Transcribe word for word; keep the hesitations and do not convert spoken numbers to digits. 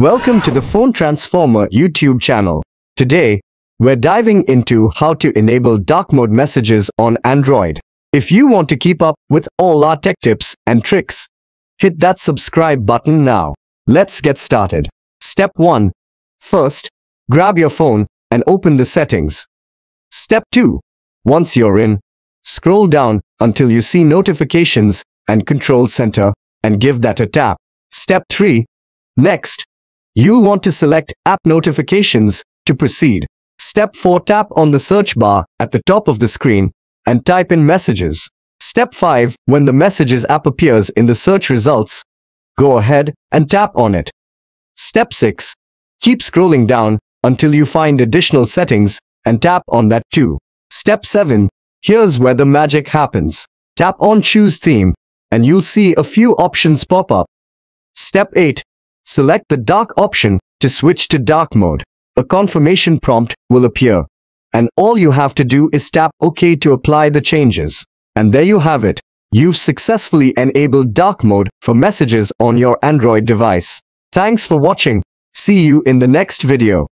Welcome to the Phone Transformer YouTube channel. Today, we're diving into how to enable dark mode messages on Android. If you want to keep up with all our tech tips and tricks, hit that subscribe button now. Let's get started. Step one. First, grab your phone and open the settings. Step two. Once you're in, scroll down until you see Notifications and Control Center and give that a tap. Step three. Next, you'll want to select App Notifications to proceed. Step four. Tap on the search bar at the top of the screen and type in Messages. Step five. When the Messages app appears in the search results, go ahead and tap on it. Step six. Keep scrolling down until you find additional settings and tap on that too. Step seven. Here's where the magic happens. Tap on Choose Theme and you'll see a few options pop up. Step eight. Select the dark option to switch to dark mode. A confirmation prompt will appear, and all you have to do is tap OK to apply the changes. And there you have it. You've successfully enabled dark mode for messages on your Android device. Thanks for watching. See you in the next video.